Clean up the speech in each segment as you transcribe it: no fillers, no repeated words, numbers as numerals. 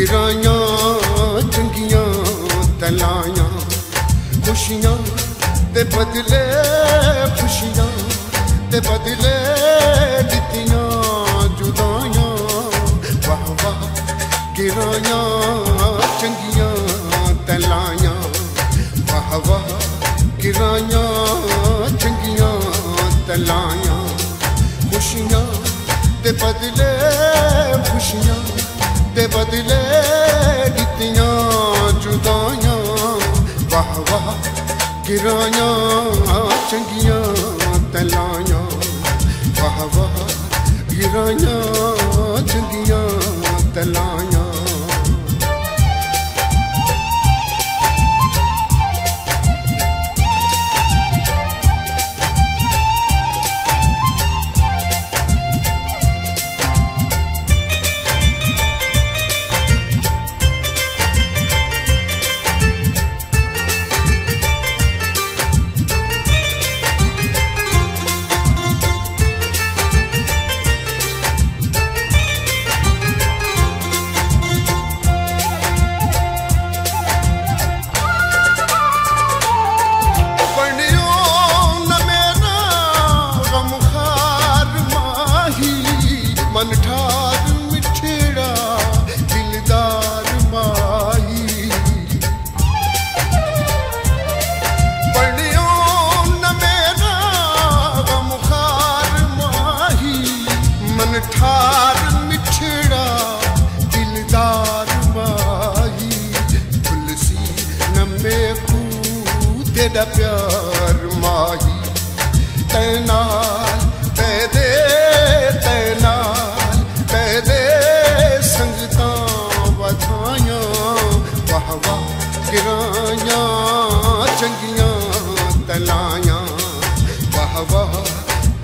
गिराया चंगिया तलाया खुशियां ते बदले खुशियां ते बदले दितिया जुदाया वाह वाह गिराया चंगिया तलाया वाह वाह गिराया चंगिया तलाया खुशियां ते बदले खुशियां ते बदले दितियां जुदाया वाह वाह गिराया चंगियां तलाया वाह वाह गिराया चंगियां तलाया। तेरा प्यार माही तैना तैदे संगता बधाया वाह वाह गिराया चंगिया तलाया वाह वाह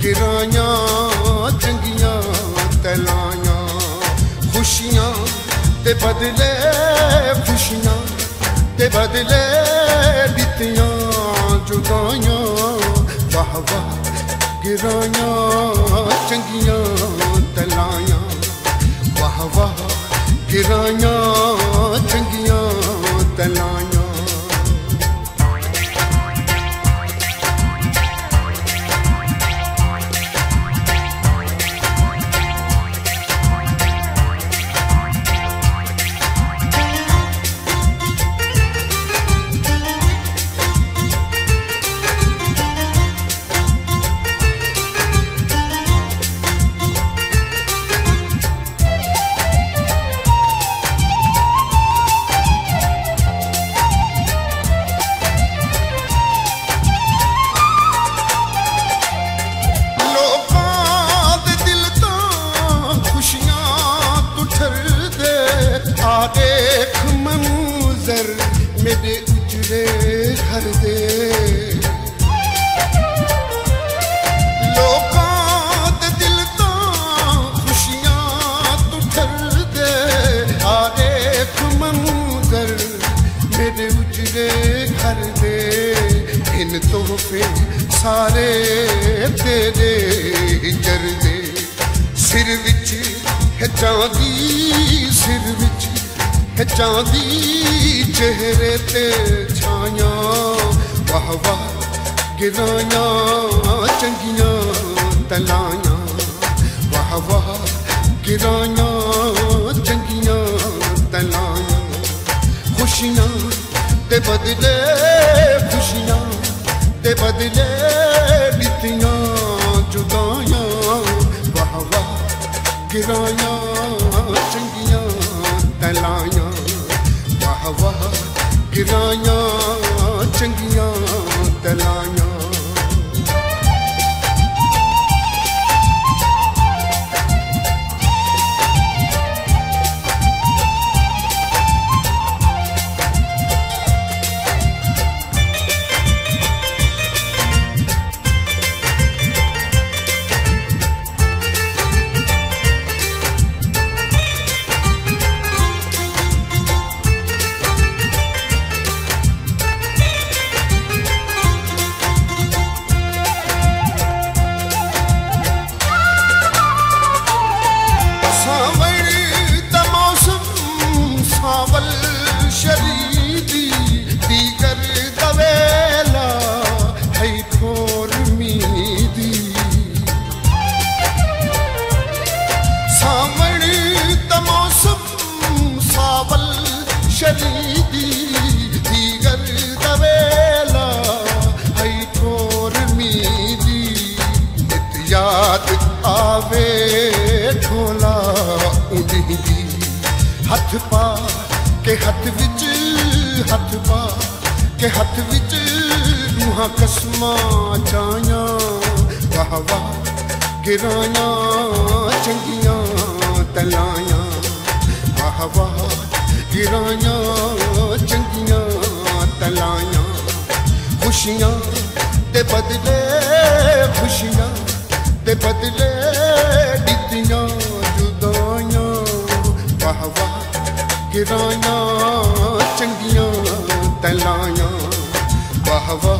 गिराया चंगिया तलाया खुशियां ते बदले खुशियां ते बदले दितिया जुदाया वाह वाह गिराया चंगिया तलाया वाह वाह गिराया चंगिया तलाया। देख मंजर मेरे उजले घर दे लोगों दे दिल तो खुशियां तू ठर दे आ देख मंजर मेरे उजले घर दे इन तोहफे सारे तेरे जर दे सिर विच है चांदी सिर विच चांदी चेहरे ते छाया वाह वाह गिराया चंगिया तलाया वाह वाह गिराया चंगिया तलाया खुशियां ते बदले दितिया जुदाया वाह वाह गिराया चंगिया तलाया वाह गिराया चंगिया तलाया। हथ पा के हथ विच हथ पा के हथ विच नूहा कसमा जाया कहवा गिराया चंगिया तलाया कहवा गिराया चंगिया तलाया खुशियां ते बदले खुशियां ते बदले दितियां जुदाइयां कहवा गिराया चंगिया तलाया कहवा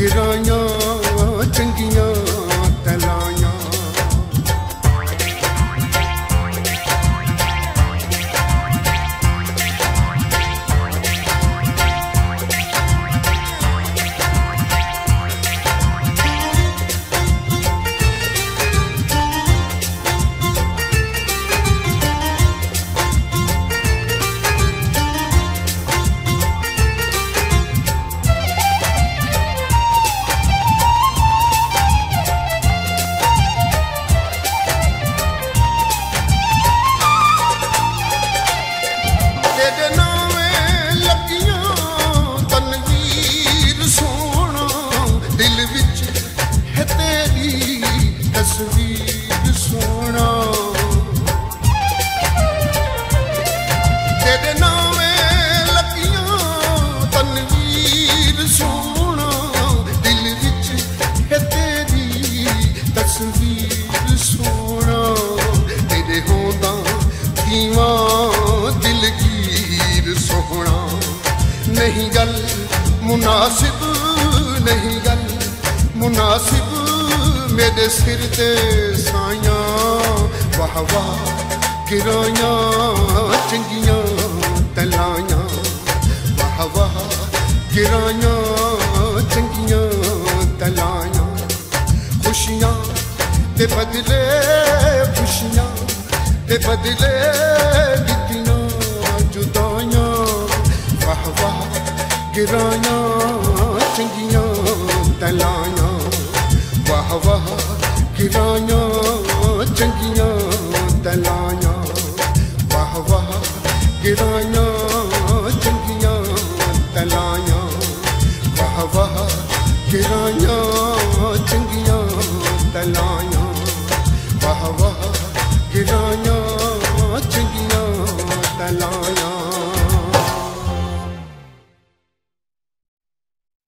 गिराया चंगिया तलाया। नहीं गल मुनासिब मेरे सिर ते साया वाह वाह गिराया चंगिया तलाया वाह वाह गिराया चंगिया तलाया खुशियां ते बदले खुशियां ते बदले दितियां जुदाइयां वाह वाह गिराया चंगिया तलाया वाह वाह गिराया चंगिया तलाया वाह वाह गिराया चंगिया तलाया वाह वाह गिराया।